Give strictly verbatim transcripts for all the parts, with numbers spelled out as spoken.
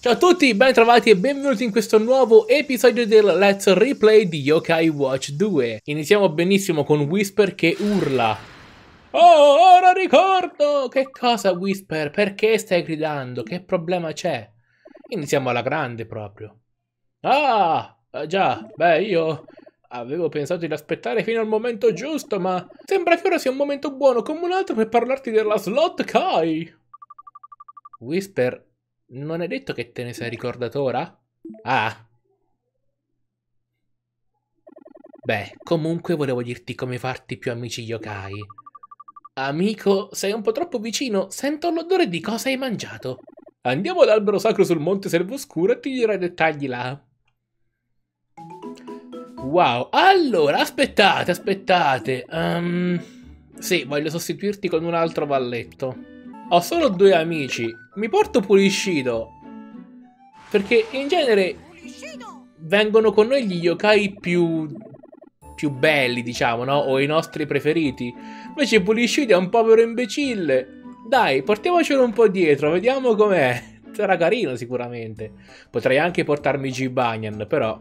Ciao a tutti, ben trovati e benvenuti in questo nuovo episodio del Let's Replay di Yo-Kai Watch due. Iniziamo benissimo con Whisper che urla. Oh, ora ricordo! Che cosa, Whisper? Perché stai gridando? Che problema c'è? Iniziamo alla grande proprio. Ah, già, beh, io avevo pensato di aspettare fino al momento giusto, ma sembra che ora sia un momento buono come un altro per parlarti della Slot-Kai. Whisper, non è detto che te ne sei ricordato ora? Ah. Beh, comunque volevo dirti come farti più amici yokai. Amico, sei un po' troppo vicino. Sento l'odore di cosa hai mangiato. Andiamo all'albero sacro sul monte Servoscuro e ti dirò i dettagli là. Wow, allora, aspettate, aspettate. Um, sì, voglio sostituirti con un altro valletto. Ho solo due amici. Mi porto Pulishido, perché in genere vengono con noi gli yokai più, più belli, diciamo, no? O i nostri preferiti. Invece Pulishido è un povero imbecille. Dai, portiamocelo un po' dietro, vediamo com'è. Sarà carino sicuramente. Potrei anche portarmi Jibanyan, però.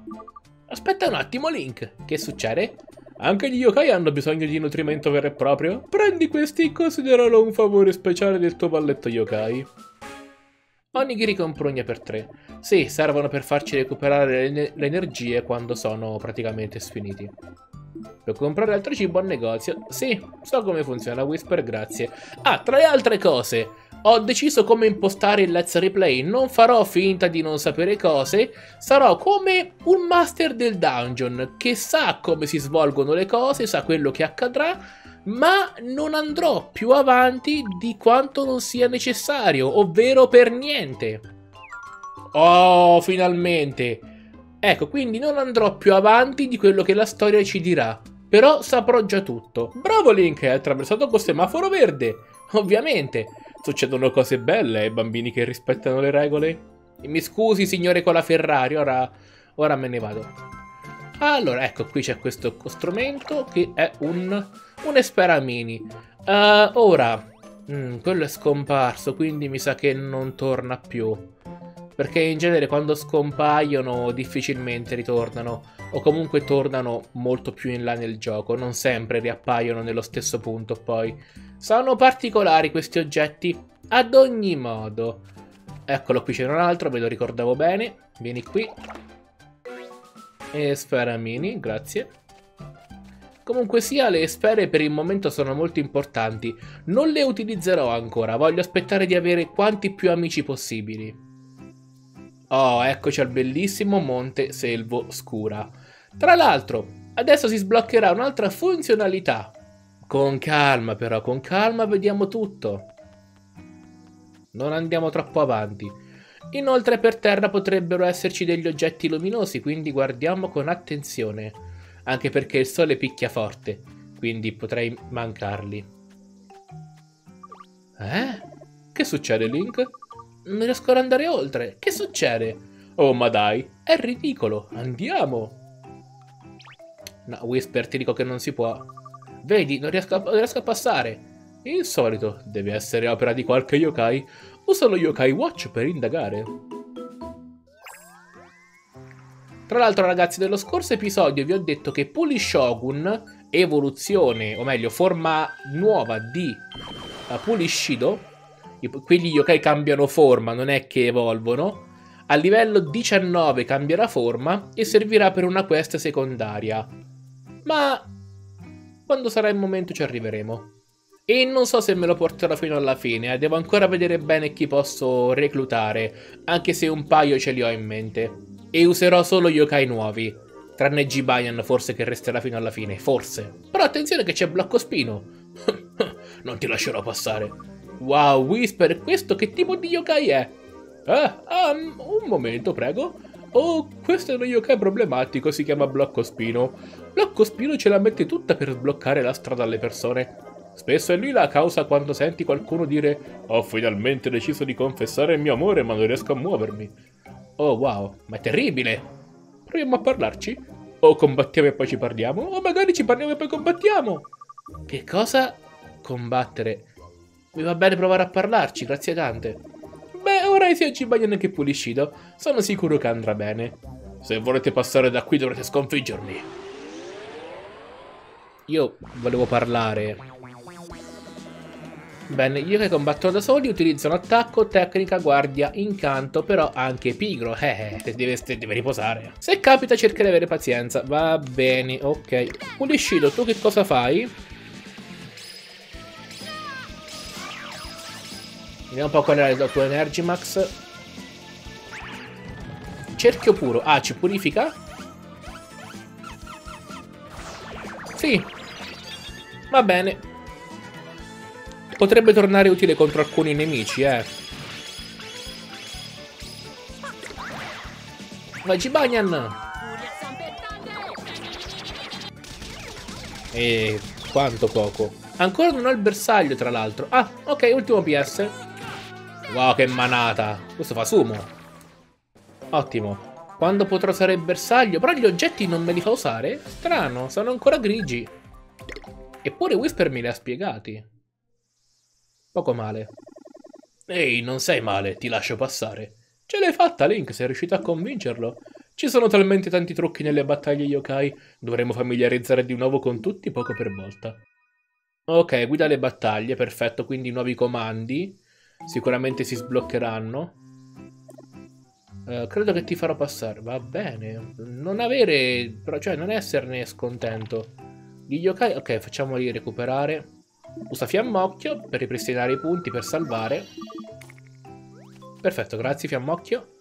Aspetta un attimo, Link. Che succede? Anche gli yokai hanno bisogno di nutrimento vero e proprio? Prendi questi e consideralo un favore speciale del tuo valletto yokai. Onigiri con prugna per tre. Sì, servono per farci recuperare le, le energie quando sono praticamente sfiniti. Per comprare altro cibo al negozio? Sì, so come funziona, Whisper, grazie. Ah, tra le altre cose, ho deciso come impostare il Let's Replay. Non farò finta di non sapere cose. Sarò come un master del dungeon che sa come si svolgono le cose, sa quello che accadrà, ma non andrò più avanti di quanto non sia necessario, ovvero per niente. Oh, finalmente! Ecco, quindi non andrò più avanti di quello che la storia ci dirà. Però saprò già tutto. Bravo Link, hai attraversato col semaforo verde. Ovviamente. Succedono cose belle ai bambini che rispettano le regole. E mi scusi signore con la Ferrari, ora, ora me ne vado. Allora, ecco, qui c'è questo strumento che è un, un Espera Mini. Uh, ora, mm, quello è scomparso, quindi mi sa che non torna più. Perché in genere quando scompaiono difficilmente ritornano, o comunque tornano molto più in là nel gioco, non sempre riappaiono nello stesso punto poi. Sono particolari questi oggetti, ad ogni modo. Eccolo, qui c'era un altro, ve lo ricordavo bene. Vieni qui. E sfera mini, grazie. Comunque sia, le sfere per il momento sono molto importanti. Non le utilizzerò ancora, voglio aspettare di avere quanti più amici possibili. Oh, eccoci al bellissimo monte Selvo Scura. Tra l'altro, adesso si sbloccherà un'altra funzionalità. Con calma però, con calma vediamo tutto. Non andiamo troppo avanti. Inoltre per terra potrebbero esserci degli oggetti luminosi, quindi guardiamo con attenzione. Anche perché il sole picchia forte, quindi potrei mancarli. Eh? Che succede, Link? Non riesco ad andare oltre. Che succede? Oh, ma dai, è ridicolo. Andiamo. No, Whisper, ti dico che non si può. Vedi, non riesco a, non riesco a passare. Insolito. Deve essere opera di qualche yokai. Uso lo Yo-Kai Watch per indagare. Tra l'altro, ragazzi, nello scorso episodio vi ho detto che Pulishogun, evoluzione, o meglio, forma nuova di Pulishido, qui gli yokai cambiano forma, non è che evolvono. A livello diciannove cambierà forma e servirà per una quest secondaria. Ma quando sarà il momento ci arriveremo. E non so se me lo porterò fino alla fine, eh. Devo ancora vedere bene chi posso reclutare, anche se un paio ce li ho in mente. E userò solo yokai nuovi, tranne Jibanyan forse che resterà fino alla fine, forse. Però attenzione che c'è Blocco Spino. Non ti lascerò passare. Wow, Whisper, questo che tipo di yokai è? Ah, um, un momento, prego. Oh, questo è uno yokai problematico, si chiama Blocco Spino. Blocco Spino ce la mette tutta per sbloccare la strada alle persone. Spesso è lui la causa quando senti qualcuno dire «Ho finalmente deciso di confessare il mio amore, ma non riesco a muovermi». Oh, wow, ma è terribile! Proviamo a parlarci? O combattiamo e poi ci parliamo? O magari ci parliamo e poi combattiamo! Che cosa? Combattere... Mi va bene provare a parlarci, grazie tante. Beh, Ora sia Jibanyan che Pulishido, sono sicuro che andrà bene. Se volete passare da qui dovrete sconfiggermi. Io volevo parlare. Bene, io che combatto da soli utilizzo un attacco, tecnica, guardia, incanto, però anche pigro, eh, eh deve, deve riposare. Se capita cerca di avere pazienza, va bene, ok. Pulishido, tu che cosa fai? Vediamo un po' qual è la tua Energy Max. Cerchio puro, ah, ci purifica? Sì, va bene. Potrebbe tornare utile contro alcuni nemici, eh. Vai Jibanyan! E quanto poco. Ancora non ho il bersaglio, tra l'altro. Ah, ok, ultimo P S. Wow, che manata. Questo fa sumo. Ottimo. Quando potrò usare il bersaglio? Però gli oggetti non me li fa usare? Strano, sono ancora grigi. Eppure Whisper me li ha spiegati. Poco male. Ehi, non sei male, ti lascio passare. Ce l'hai fatta, Link, sei riuscito a convincerlo. Ci sono talmente tanti trucchi nelle battaglie yokai, dovremmo familiarizzare di nuovo con tutti poco per volta. Ok, guida le battaglie, perfetto, quindi nuovi comandi. Sicuramente si sbloccheranno. Eh, credo che ti farò passare, va bene. Non avere, cioè non esserne scontento. Gli yokai, ok, facciamoli recuperare. Usa Fiammocchio per ripristinare i punti, per salvare. Perfetto, grazie Fiammocchio.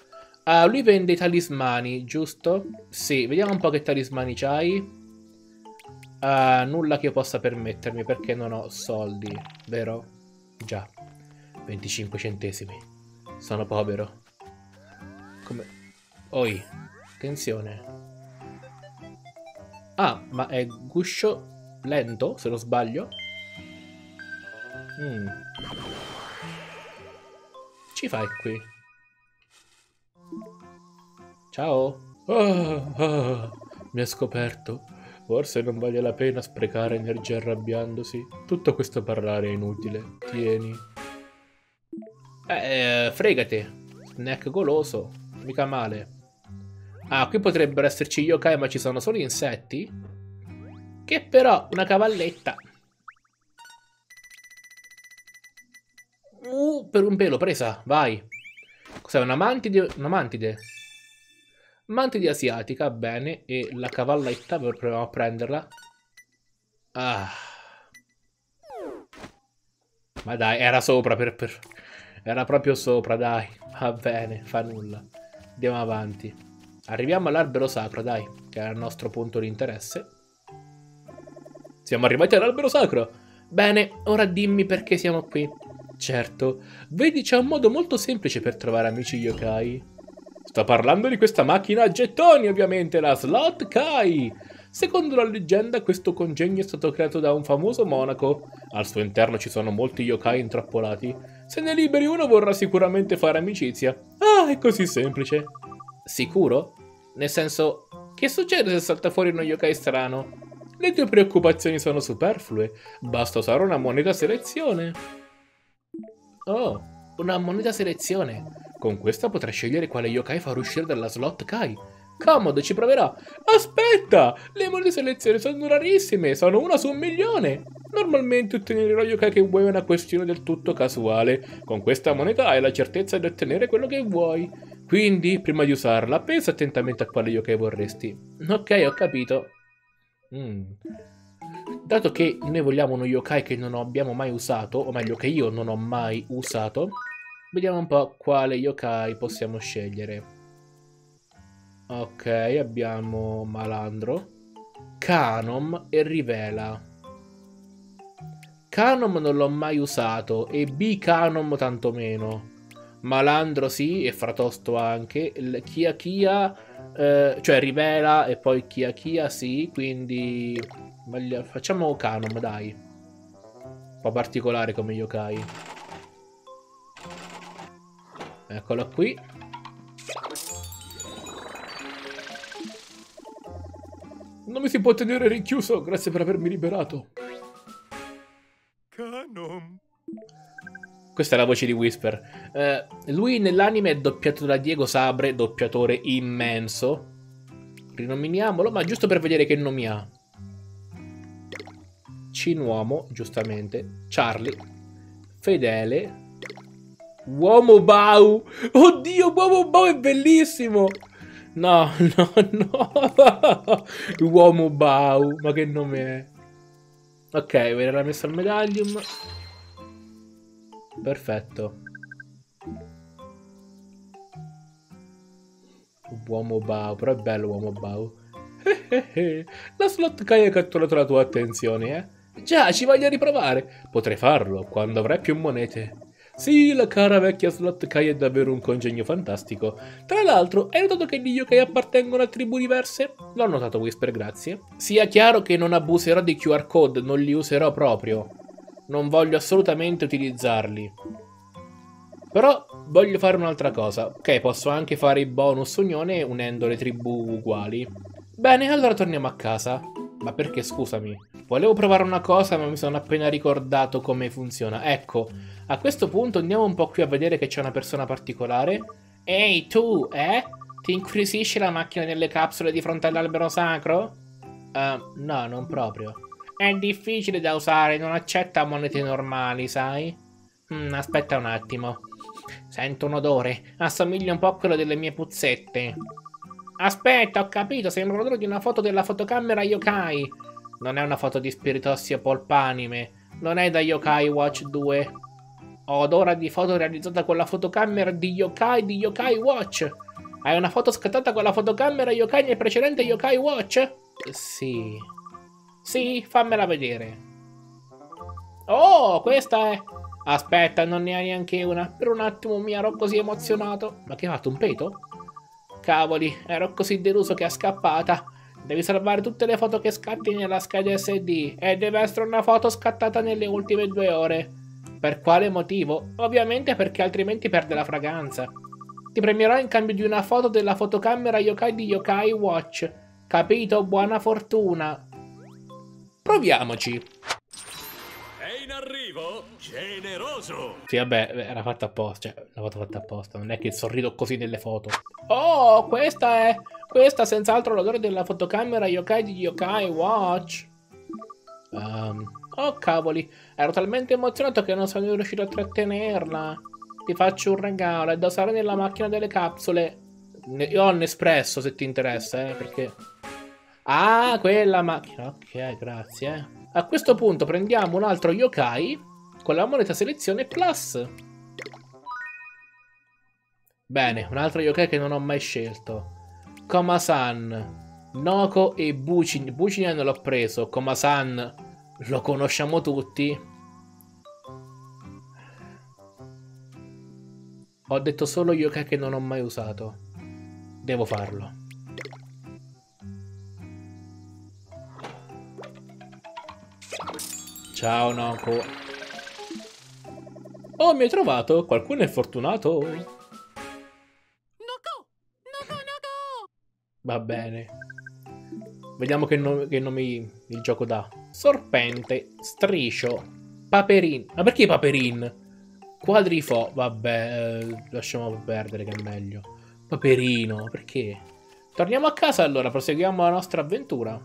Ah, lui vende i talismani, giusto? Sì, vediamo un po' che talismani c'hai. Ah, nulla che io possa permettermi perché non ho soldi, vero? Già, venticinque centesimi. Sono povero. Come... Oi, attenzione. Ah, ma è guscio lento, se non sbaglio. Mm. Ci fai qui? Ciao. Oh, oh, mi ha scoperto. Forse non vale la pena sprecare energia arrabbiandosi. Tutto questo parlare è inutile. Tieni. Eh, fregate. Snack goloso. Mica male. Ah, qui potrebbero esserci yokai, ma ci sono solo insetti. Che però una cavalletta. Uh, per un pelo, presa, vai. Cos'è? Una mantide? Una mantide? Mantide asiatica, bene. E la cavalletta, proviamo a prenderla. Ah. Ma dai, era sopra, per, per... era proprio sopra, dai. Va bene, fa nulla. Andiamo avanti. Arriviamo all'albero sacro, dai, che era il nostro punto di interesse. Siamo arrivati all'albero sacro. Bene, ora dimmi perché siamo qui. Certo, vedi c'è un modo molto semplice per trovare amici yokai. Sto parlando di questa macchina a gettoni, ovviamente, la Slot-Kai. Secondo la leggenda questo congegno è stato creato da un famoso monaco. Al suo interno ci sono molti yokai intrappolati. Se ne liberi uno vorrà sicuramente fare amicizia. Ah, è così semplice. Sicuro? Nel senso, che succede se salta fuori uno yokai strano? Le tue preoccupazioni sono superflue. Basta usare una moneta selezione. Oh, una moneta selezione. Con questa potrai scegliere quale yokai far uscire dalla Slot-Kai. Comodo, ci proverò. Aspetta, le monete selezione sono rarissime, sono una su un milione. Normalmente ottenere lo yokai che vuoi è una questione del tutto casuale. Con questa moneta hai la certezza di ottenere quello che vuoi. Quindi, prima di usarla, pensa attentamente a quale yokai vorresti. Ok, ho capito. mm. Dato che noi vogliamo uno yokai che non abbiamo mai usato, o meglio che io non ho mai usato, vediamo un po' quale yokai possiamo scegliere. Ok, abbiamo Malandro, Kanom e Rivela. Kanom non l'ho mai usato e B Kanom tantomeno. Malandro sì, e Fratosto anche. Il Kia Kia, eh, cioè Rivela e poi Kia Kia sì, quindi... Facciamo Kanom, dai. Un po' particolare come yokai. Eccolo qui. Non mi si può tenere rinchiuso. Grazie per avermi liberato. Kanom. Questa è la voce di Whisper. Eh, lui nell'anime è doppiato da Diego Sabre, doppiatore immenso. Rinominiamolo, ma giusto per vedere che nomi ha. Cinuomo, giustamente. Charlie. Fedele. Uomo Bau. Oddio, Uomo Bau è bellissimo. No, no, no. Uomo Bau, ma che nome è? Ok, verrà messo al medaglium. Perfetto. Uomo Bau, però è bello Uomo Bau. La Slot-Kai ha catturato la tua attenzione, eh? Già, ci voglio riprovare. Potrei farlo quando avrai più monete. Sì, la cara vecchia Slot-Kai è davvero un congegno fantastico. Tra l'altro, hai notato che gli yokai appartengono a tribù diverse? L'ho notato, Whisper, grazie. Sia chiaro che non abuserò di Q R code, non li userò proprio. Non voglio assolutamente utilizzarli. Però voglio fare un'altra cosa. Ok, posso anche fare i bonus unione unendo le tribù uguali. Bene, allora torniamo a casa. Ma perché, scusami? Volevo provare una cosa ma mi sono appena ricordato come funziona. Ecco, a questo punto andiamo un po' qui a vedere che c'è una persona particolare. Ehi tu, eh? Ti incuriosisce la macchina delle capsule di fronte all'albero sacro? Uh, no, non proprio. È difficile da usare, non accetta monete normali, sai? Mm, aspetta un attimo. Sento un odore, assomiglia un po' a quello delle mie puzzette. Aspetta, ho capito, sembra l'odore di una foto della fotocamera yokai. Non è una foto di Spiritossia Polpanime. Non è da Yo-Kai Watch due. Odora di foto realizzata con la fotocamera di Yokai di Yo-Kai Watch. Hai una foto scattata con la fotocamera Yokai nel precedente Yo-Kai Watch? Sì. Sì, fammela vedere. Oh, questa è... Aspetta, non ne hai neanche una. Per un attimo mi ero così emozionato. Ma che hai fatto, un peto? Cavoli, ero così deluso che è scappata. Devi salvare tutte le foto che scatti nella scheda S D e deve essere una foto scattata nelle ultime due ore. Per quale motivo? Ovviamente perché altrimenti perde la fragranza. Ti premierò in cambio di una foto della fotocamera yokai di Yo-Kai Watch. Capito? Buona fortuna. Proviamoci. È in arrivo generoso. Sì, vabbè, era fatta apposta, cioè, la foto fatta apposta, non è che sorrido così nelle foto. Oh, questa è... Questa è senz'altro l'odore della fotocamera yokai di Yo-Kai Watch. Um, oh cavoli, ero talmente emozionato che non sono riuscito a trattenerla. Ti faccio un regalo, è da usare nella macchina delle capsule. Ne io ho un espresso se ti interessa, eh, perché... Ah, quella macchina. Ok, grazie. A questo punto prendiamo un altro yokai con la moneta selezione plus. Bene, un altro yokai che non ho mai scelto. Komasan, Noko e Bucini. Bucini non l'ho preso. Komasan lo conosciamo tutti. Ho detto solo yokai che non ho mai usato. Devo farlo. Ciao Noko. Oh, mi hai trovato? Qualcuno è fortunato? Va bene. Vediamo che, no che nomi il gioco dà. Sorpente, striscio, paperin. Ma perché paperin? Quadrifo. Vabbè, eh, lasciamo perdere che è meglio. Paperino, perché? Torniamo a casa allora, proseguiamo la nostra avventura.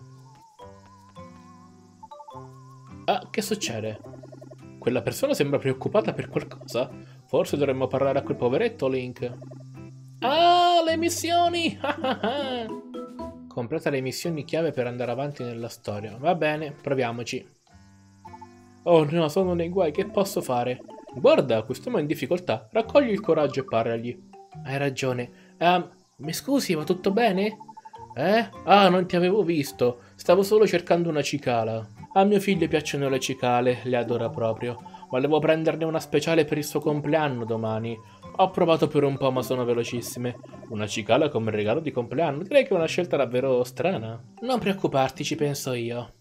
Ah, che succede? Quella persona sembra preoccupata per qualcosa. Forse dovremmo parlare a quel poveretto, Link. Ah, le missioni! Completa le missioni chiave per andare avanti nella storia. Va bene, proviamoci. Oh no, sono nei guai, che posso fare? Guarda, quest'uomo è in difficoltà. Raccogli il coraggio e parlagli. Hai ragione. Um, mi scusi, va tutto bene? Eh? Ah, non ti avevo visto. Stavo solo cercando una cicala. A mio figlio piacciono le cicale, le adora proprio. Volevo prenderne una speciale per il suo compleanno domani. Ho provato per un po' ma sono velocissime. Una cicala come regalo di compleanno? Direi che è una scelta davvero strana. Non preoccuparti, ci penso io.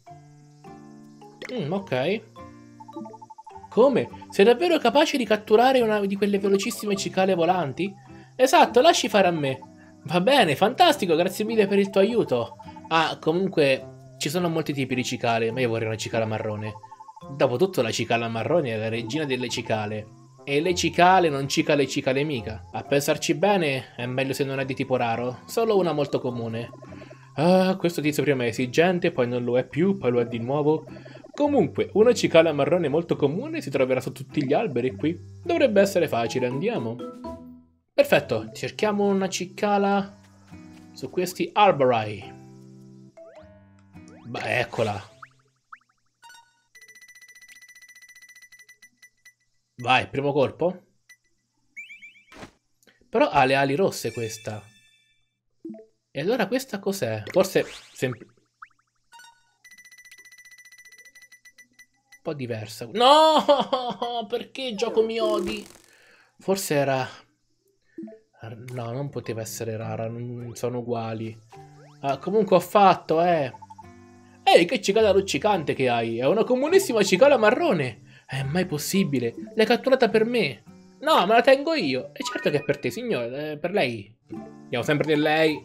Mm, ok. Come? Sei davvero capace di catturare una di quelle velocissime cicale volanti? Esatto, lasci fare a me. Va bene, fantastico, grazie mille per il tuo aiuto. Ah, comunque, ci sono molti tipi di cicale, ma io vorrei una cicala marrone. Dopotutto la cicala marrone è la regina delle cicale. E le cicale non cica le cicale mica. A pensarci bene, è meglio se non è di tipo raro, solo una molto comune. Ah, questo tizio prima è esigente, poi non lo è più, poi lo è di nuovo. Comunque, una cicala marrone molto comune si troverà su tutti gli alberi qui. Dovrebbe essere facile, andiamo. Perfetto, cerchiamo una cicala su questi arbori. Beh, eccola. Vai, primo colpo. Però ha le ali rosse questa. E allora questa cos'è? Forse sempre un po' diversa. No! Perché gioco mi odi? Forse era... No, non poteva essere rara. Non sono uguali. Ah, comunque ho fatto, eh. Ehi, che cicala luccicante che hai. È una comunissima cicala marrone. È mai possibile? L'hai catturata per me? No, me la tengo io. E certo che è per te, signore. È per lei. Andiamo sempre di lei.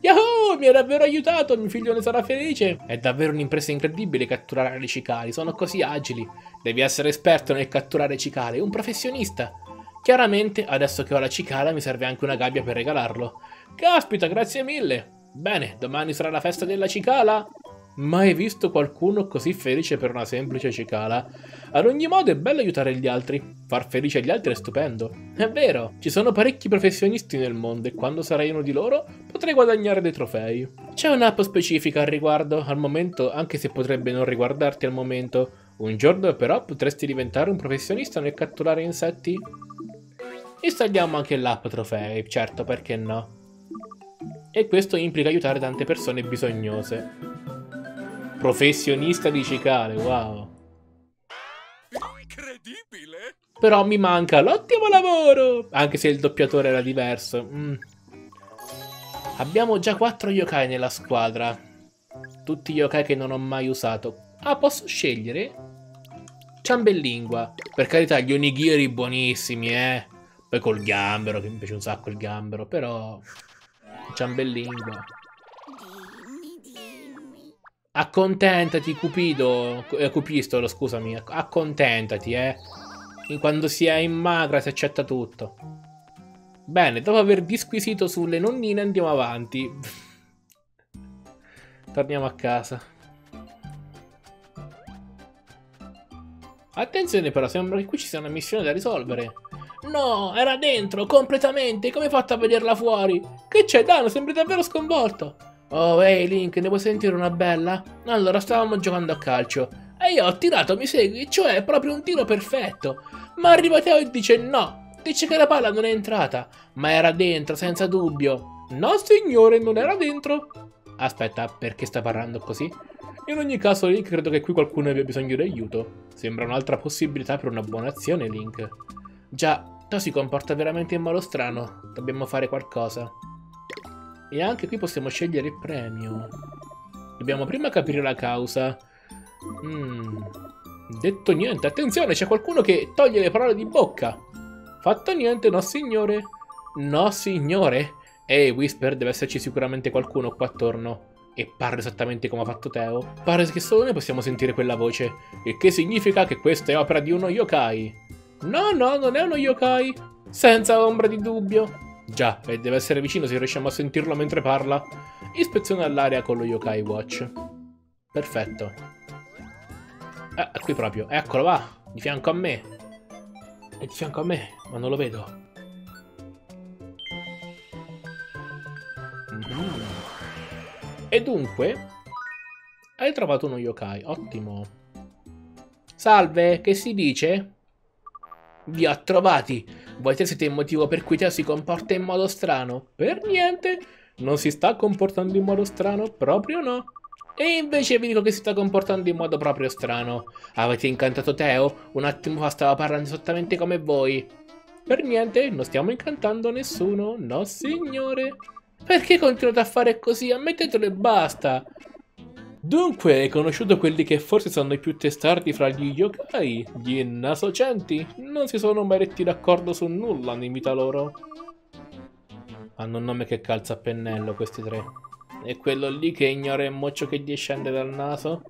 Yahoo! Mi hai davvero aiutato. Il mio figlione sarà felice. È davvero un'impresa incredibile catturare le cicale. Sono così agili. Devi essere esperto nel catturare cicale. Un professionista. Chiaramente, adesso che ho la cicala, mi serve anche una gabbia per regalarlo. Caspita, grazie mille. Bene, domani sarà la festa della cicala. Mai visto qualcuno così felice per una semplice cicala. Ad ogni modo è bello aiutare gli altri. Far felice gli altri è stupendo. È vero, ci sono parecchi professionisti nel mondo e quando sarai uno di loro potrai guadagnare dei trofei. C'è un'app specifica al riguardo, al momento, anche se potrebbe non riguardarti al momento. Un giorno però potresti diventare un professionista nel catturare insetti. Installiamo anche l'app trofei, certo, perché no. E questo implica aiutare tante persone bisognose. Professionista di cicale, wow. Incredibile. Però mi manca l'ottimo lavoro. Anche se il doppiatore era diverso. Mm. Abbiamo già quattro yokai nella squadra. Tutti yokai che non ho mai usato. Ah, posso scegliere? Ciambellingua. Per carità, gli onigiri buonissimi, eh. Poi col gambero, che mi piace un sacco il gambero, però... Ciambellingua. Accontentati, Cupido. Eh, Cupistolo, scusami. Accontentati, eh. Quando si è in magra si accetta tutto. Bene, dopo aver disquisito sulle nonnine andiamo avanti. Torniamo a casa. Attenzione però, sembra che qui ci sia una missione da risolvere. No, era dentro, completamente. Come hai fatto a vederla fuori? Che c'è, Dano? Sembri davvero sconvolto. Oh, ehi, hey Link, ne vuoi sentire una bella? Allora, stavamo giocando a calcio e io ho tirato, mi segui? Cioè, è proprio un tiro perfetto. Ma arriva Teo e dice no. Dice che la palla non è entrata. Ma era dentro, senza dubbio. No, signore, non era dentro. Aspetta, perché sta parlando così? In ogni caso, Link, credo che qui qualcuno abbia bisogno di aiuto. Sembra un'altra possibilità per una buona azione, Link. Già, Teo si comporta veramente in modo strano. Dobbiamo fare qualcosa. E anche qui possiamo scegliere il premio. Dobbiamo prima capire la causa. Mm. Detto niente. Attenzione, c'è qualcuno che toglie le parole di bocca. Fatto niente, no signore. No signore. Ehi, Whisper, deve esserci sicuramente qualcuno qua attorno. E parla esattamente come ha fatto Teo. Pare che solo noi possiamo sentire quella voce. Il che significa che questa è opera di uno yokai. No, no, non è uno yokai. Senza ombra di dubbio. Già, e deve essere vicino se riusciamo a sentirlo mentre parla. Ispezione all'area con lo Yo-Kai Watch. Perfetto. Eh, qui proprio. Eccolo, va. Di fianco a me. È di fianco a me, ma non lo vedo. Mm. E dunque... Hai trovato uno Yo-Kai. Ottimo. Salve, che si dice? Vi ho trovati. Voi te siete il motivo per cui Teo si comporta in modo strano? Per niente. Non si sta comportando in modo strano, proprio no. E invece vi dico che si sta comportando in modo proprio strano. Avete incantato Teo? Un attimo fa stava parlando esattamente come voi. Per niente, non stiamo incantando nessuno. No signore. Perché continuate a fare così? Ammettetelo e basta. Dunque, hai conosciuto quelli che forse sono i più testardi fra gli yokai, gli Nasocenti? Non si sono mai retti d'accordo su nulla in vita loro. Hanno un nome che calza a pennello questi tre. E quello lì che ignora il moccio che discende dal naso?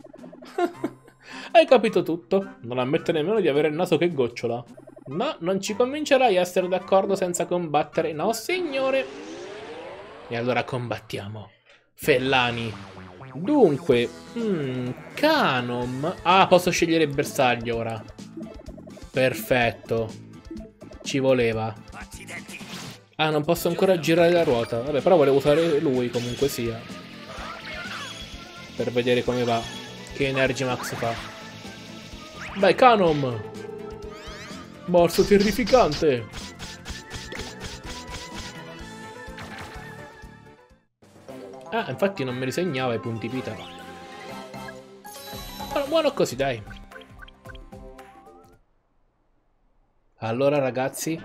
Hai capito tutto, non ammette nemmeno di avere il naso che gocciola. No, non ci convincerai a essere d'accordo senza combattere. No, signore. E allora combattiamo. Fellani. Dunque, mm, Kanom. Ah, posso scegliere il bersaglio ora. Perfetto. Ci voleva. Ah, non posso ancora girare la ruota. Vabbè, però volevo usare lui comunque sia. Per vedere come va. Che Energy Max fa. Dai, Kanom. Morso terrificante. Ah, infatti non mi risegnava i punti vita. Ma buono così, dai. Allora, ragazzi,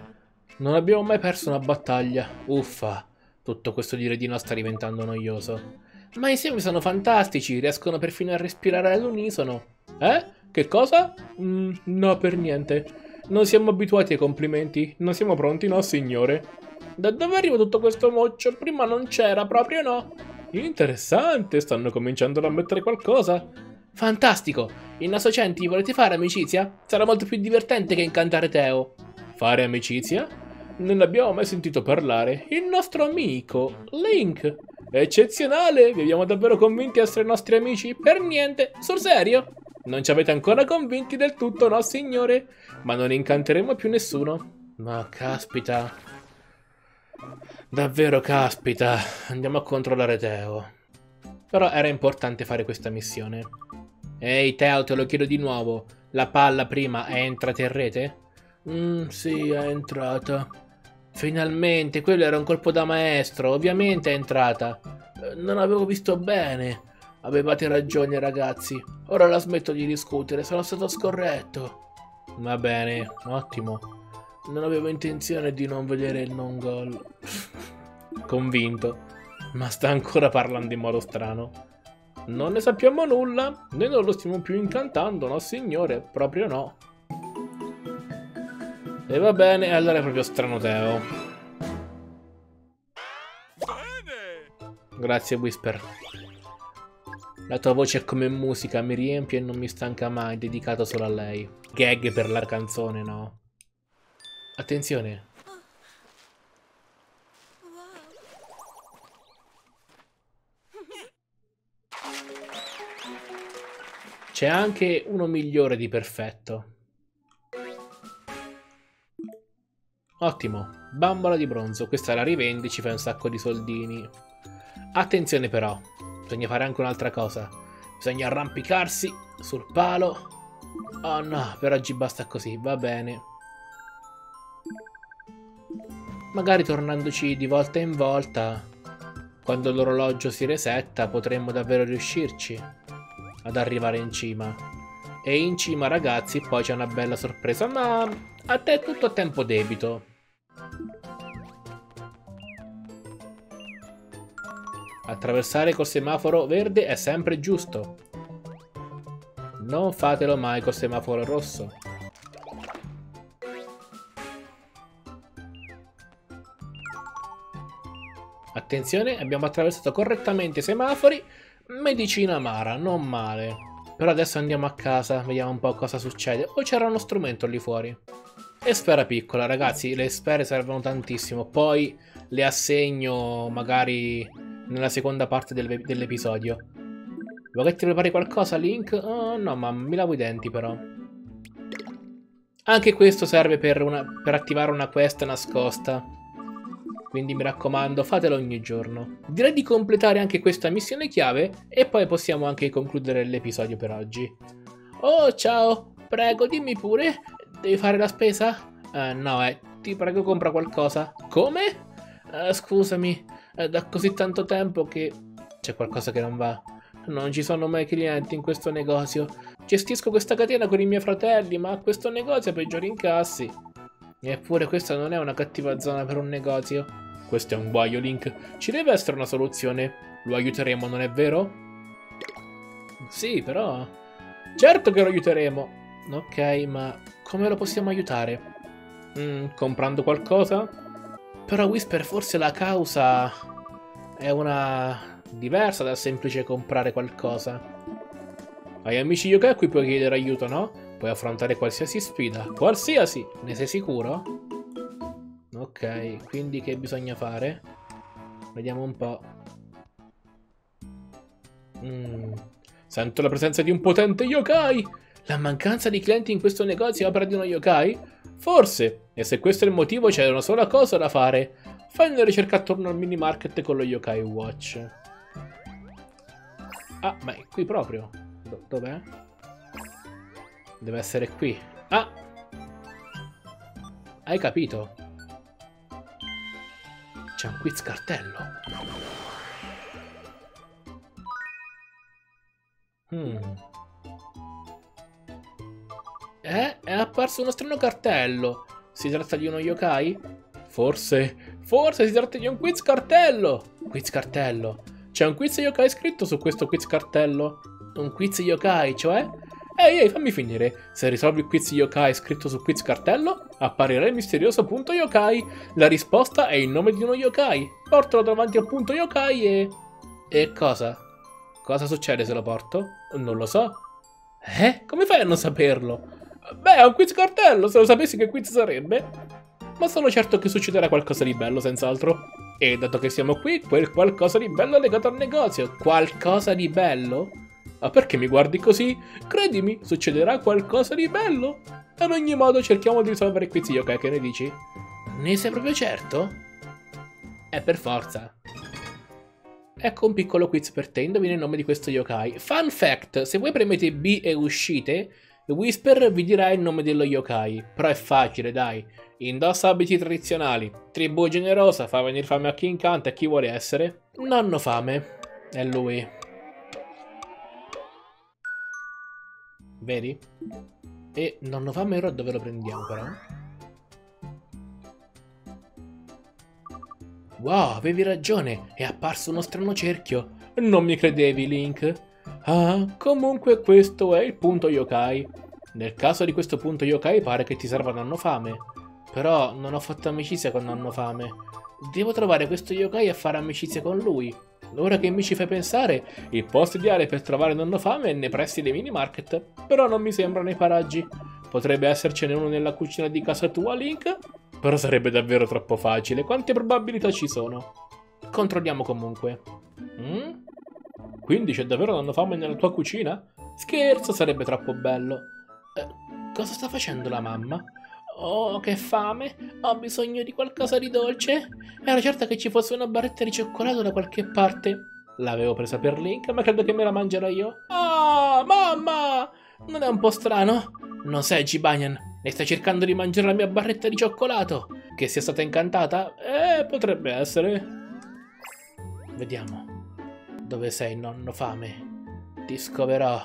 non abbiamo mai perso una battaglia. Uffa, tutto questo dire di no sta diventando noioso. Ma i semi sono fantastici, riescono perfino a respirare all'unisono. Eh? Che cosa? Mm, no, per niente. Non siamo abituati ai complimenti. Non siamo pronti, no, signore. Da dove arriva tutto questo moccio? Prima non c'era, proprio no. Interessante, stanno cominciando ad ammettere qualcosa. Fantastico! In Nasocenti volete fare amicizia? Sarà molto più divertente che incantare Teo. Fare amicizia? Non abbiamo mai sentito parlare. Il nostro amico, Link. Eccezionale! Vi abbiamo davvero convinti a essere nostri amici? Per niente, sul serio? Non ci avete ancora convinti del tutto, no signore? Ma non incanteremo più nessuno. Ma caspita. Davvero caspita. Andiamo a controllare Teo. Però era importante fare questa missione. Ehi Teo, te lo chiedo di nuovo. La palla prima è entrata in rete? Mmm, sì, è entrata. Finalmente, quello era un colpo da maestro. Ovviamente è entrata. Non avevo visto bene. Avevate ragione, ragazzi. Ora la smetto di discutere, sono stato scorretto. Va bene, ottimo. Non avevo intenzione di non vedere il non gol. Convinto. Ma sta ancora parlando in modo strano. Non ne sappiamo nulla. Noi non lo stiamo più incantando, no signore? Proprio no. E va bene, allora è proprio strano Teo. Grazie Whisper. La tua voce è come musica, mi riempie e non mi stanca mai, dedicato solo a lei. Gag per la canzone, no? Attenzione. C'è anche uno migliore di perfetto. Ottimo, bambola di bronzo, questa la rivendi, ci fai un sacco di soldini. Attenzione però, bisogna fare anche un'altra cosa. Bisogna arrampicarsi sul palo. Oh no, per oggi basta così, va bene. Magari tornandoci di volta in volta, quando l'orologio si resetta, potremmo davvero riuscirci ad arrivare in cima. E in cima, ragazzi, poi c'è una bella sorpresa, ma a te è tutto a tempo debito. Attraversare col semaforo verde è sempre giusto. Non fatelo mai col semaforo rosso. Attenzione, abbiamo attraversato correttamente i semafori. Medicina amara, non male. Però adesso andiamo a casa, vediamo un po' cosa succede. O c'era uno strumento lì fuori. E sfera piccola, ragazzi, le sfere servono tantissimo. Poi le assegno magari nella seconda parte del, dell'episodio. Vuoi che ti prepari qualcosa, Link? Oh, no, ma mi lavo i denti però. Anche questo serve per, una, per attivare una quest nascosta. Quindi mi raccomando, fatelo ogni giorno. Direi di completare anche questa missione chiave e poi possiamo anche concludere l'episodio per oggi. Oh, ciao! Prego, dimmi pure. Devi fare la spesa? Uh, no, eh. Ti prego, compra qualcosa. Come? Uh, scusami. È da così tanto tempo che c'è qualcosa che non va. Non ci sono mai clienti in questo negozio. Gestisco questa catena con i miei fratelli, ma questo negozio ha peggiori incassi. Eppure questa non è una cattiva zona per un negozio. Questo è un guaio, Link. Ci deve essere una soluzione. Lo aiuteremo, non è vero? Sì, però... Certo che lo aiuteremo. Ok, ma come lo possiamo aiutare? Mm, comprando qualcosa? Però Whisper, forse la causa è una diversa dal semplice comprare qualcosa. Agli amici yokai qui puoi chiedere aiuto, no? puoi affrontare qualsiasi sfida. Qualsiasi! Ne sei sicuro? Ok, quindi che bisogna fare? Vediamo un po'. Mm. Sento la presenza di un potente yokai! La mancanza di clienti in questo negozio è opera di uno yokai? Forse! E se questo è il motivo c'è una sola cosa da fare. Fai una ricerca attorno al mini market con lo Yo-Kai Watch. Ah, ma è qui proprio. Do- dov'è? Deve essere qui. Ah! Hai capito? C'è un quiz cartello. Hmm. Eh? È apparso uno strano cartello. Si tratta di uno yokai? Forse... Forse si tratta di un quiz cartello! Quiz cartello. C'è un quiz yokai scritto su questo quiz cartello. Un quiz yokai, cioè? Ehi, ehi, fammi finire. Se risolvi il quiz yokai scritto su quiz cartello, apparirà il misterioso punto yokai. La risposta è il nome di uno yokai. Portalo davanti al punto yokai e... E cosa? Cosa succede se lo porto? Non lo so. Eh? Come fai a non saperlo? Beh, è un quiz cartello, se lo sapessi che quiz sarebbe. Ma sono certo che succederà qualcosa di bello, senz'altro. E dato che siamo qui, quel qualcosa di bello è legato al negozio. Qualcosa di bello? Ma perché mi guardi così? Credimi, succederà qualcosa di bello. Ad ogni modo cerchiamo di risolvere qui, zio, ok? Che ne dici? Ne sei proprio certo? È per forza. Ecco un piccolo quiz per te, indovina il nome di questo yokai. Fun fact, se voi premete B e uscite, Whisper vi dirà il nome dello yokai. Però è facile, dai. Indossa abiti tradizionali. Tribù generosa, fa venire fame a chi incanta e chi vuole essere. Nonnofame. È lui. Vedi? E Nonnofame ora dove lo prendiamo però? Wow, avevi ragione, è apparso uno strano cerchio. Non mi credevi, Link? Ah, comunque questo è il punto yokai. Nel caso di questo punto yokai pare che ti serva Nonnofame. Però non ho fatto amicizia con Nonnofame. Devo trovare questo yokai e fare amicizia con lui. Ora che mi ci fai pensare, il posto ideale per trovare Nonnofame è nei pressi dei mini market. Però non mi sembra nei paraggi. Potrebbe essercene uno nella cucina di casa tua, Link? Però sarebbe davvero troppo facile. Quante probabilità ci sono? Controlliamo comunque. Mm? Quindi c'è davvero Nonnofame nella tua cucina? Scherzo, sarebbe troppo bello. Eh, cosa sta facendo la mamma? Oh, che fame. Ho bisogno di qualcosa di dolce. Ero certa che ci fosse una barretta di cioccolato da qualche parte. L'avevo presa per Link, ma credo che me la mangerò io. Ah, mamma! Non è un po' strano? Non sei Jibanyan. E stai cercando di mangiare la mia barretta di cioccolato? Che sia stata incantata? Eh, potrebbe essere. Vediamo. Dove sei, Nonnofame? Ti scoverò.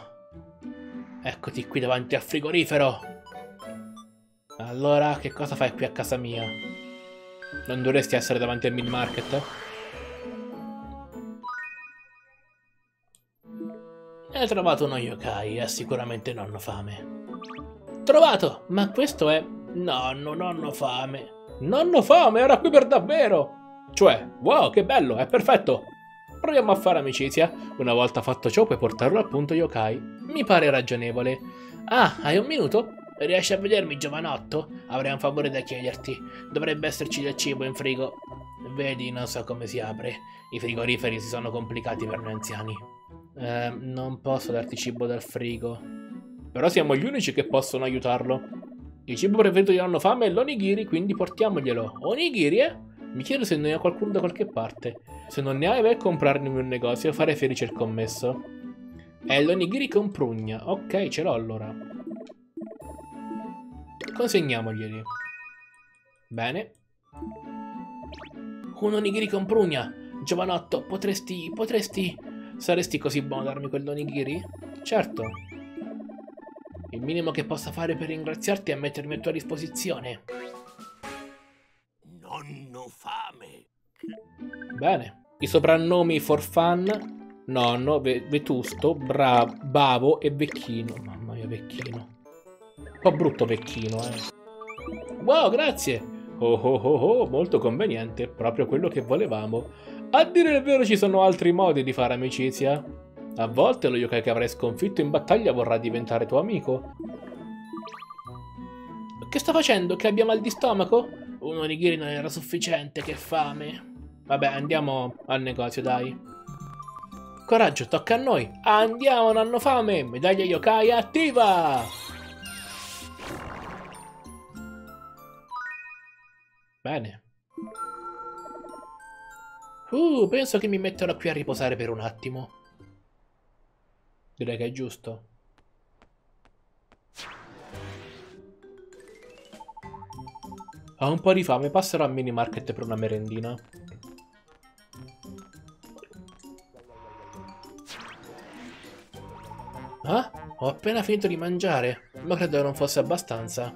Eccoti qui davanti al frigorifero. Allora, che cosa fai qui a casa mia? Non dovresti essere davanti al mini market? Eh? Hai trovato uno yokai, è sicuramente Nonnofame. Trovato! Ma questo è... Nonno, Nonnofame. Nonnofame era qui per davvero! Cioè, wow, che bello, è perfetto! Proviamo a fare amicizia. Una volta fatto ciò puoi portarlo al punto yokai. Mi pare ragionevole. Ah, hai un minuto? Riesci a vedermi, giovanotto? Avrei un favore da chiederti. Dovrebbe esserci del cibo in frigo. Vedi, non so come si apre. I frigoriferi si sono complicati per noi anziani. Eh, non posso darti cibo dal frigo. Però siamo gli unici che possono aiutarlo. Il cibo preferito di Nonnofame è l'onigiri, quindi portiamoglielo. Onigiri, eh? Mi chiedo se ne ha qualcuno da qualche parte. Se non ne hai, vai a comprarne in un negozio e fare felice il commesso. È l'onigiri con prugna. Ok, ce l'ho allora. Consegnamoglieli. Bene. Un onigiri con prugna. Giovanotto, potresti... potresti... saresti così buono a darmi quell'onigiri? Certo. Il minimo che possa fare per ringraziarti è mettermi a tua disposizione. Nonnofame. Bene. I soprannomi for fun: nonno, ve vetusto, bra bavo e vecchino. Mamma mia, vecchino. Un po' brutto vecchino, eh. Wow, grazie. Oh oh oh oh, molto conveniente. Proprio quello che volevamo. A dire il vero ci sono altri modi di fare amicizia. A volte lo yokai che avrai sconfitto in battaglia vorrà diventare tuo amico. Che sta facendo? Che abbia mal di stomaco? Un onigiri non era sufficiente, che fame. Vabbè, andiamo al negozio, dai. Coraggio, tocca a noi. Andiamo, Nonnofame! Medaglia yokai attiva! Bene. Uh, penso che mi metterò qui a riposare per un attimo. Direi che è giusto. Ho un po' di fame, passerò al mini market per una merendina. Ah? Ho appena finito di mangiare, ma credo non fosse abbastanza.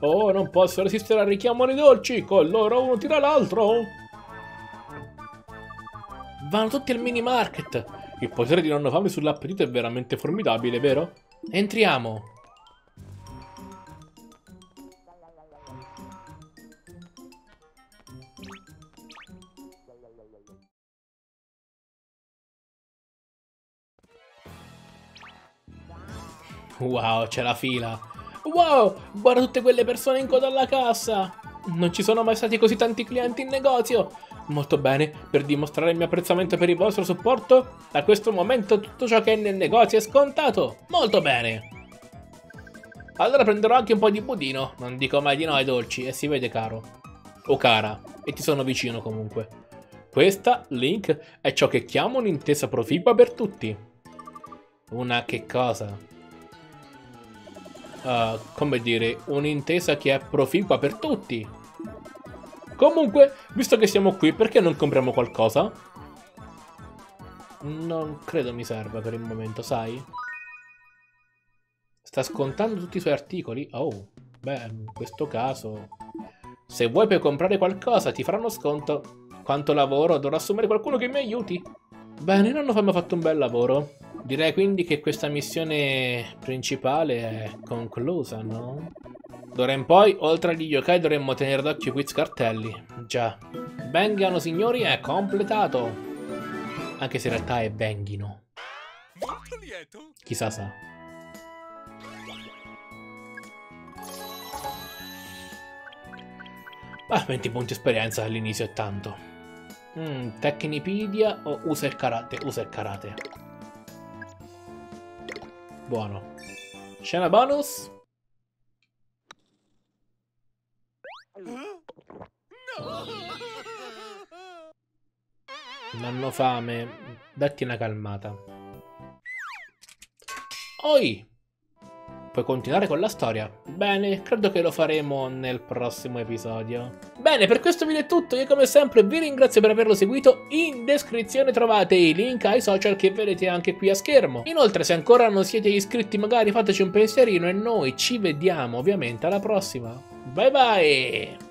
Oh, non posso resistere al richiamo dei dolci, con loro uno tira l'altro. Vanno tutti al mini market. Il potere di Nonnofame sull'appetito è veramente formidabile, vero? Entriamo. Wow, c'è la fila. Wow, guarda tutte quelle persone in coda alla cassa! Non ci sono mai stati così tanti clienti in negozio! Molto bene, per dimostrare il mio apprezzamento per il vostro supporto, da questo momento tutto ciò che è nel negozio è scontato! Molto bene! Allora prenderò anche un po' di budino, non dico mai di no ai dolci, e si vede caro. O cara, e ti sono vicino comunque. Questa, Link, è ciò che chiamo un'intesa proficua per tutti. Una che cosa? Uh, come dire, un'intesa che è proficua per tutti. Comunque, visto che siamo qui, perché non compriamo qualcosa? Non credo mi serva per il momento, sai? Sta scontando tutti i suoi articoli? Oh, beh, in questo caso, se vuoi per comprare qualcosa ti faranno sconto. Quanto lavoro, dovrò assumere qualcuno che mi aiuti. Bene, Nonnofame ha fatto un bel lavoro. Direi quindi che questa missione principale è conclusa, no? D'ora in poi, oltre agli yokai, dovremmo tenere d'occhio i quiz cartelli. Già. Bengano, signori, è completato! Anche se in realtà è Benghino. Chissà sa. Ah, venti punti esperienza all'inizio è tanto. Mm, Teknipedia o usa il karate? Usa il karate. Buono. Scena bonus? Non ho fame. Datti una calmata. Oi! Puoi continuare con la storia. Bene, credo che lo faremo nel prossimo episodio. Bene, per questo video è tutto. Io come sempre vi ringrazio per averlo seguito. In descrizione trovate i link ai social che vedete anche qui a schermo. Inoltre, se ancora non siete iscritti, magari fateci un pensierino e noi ci vediamo ovviamente alla prossima. Bye bye!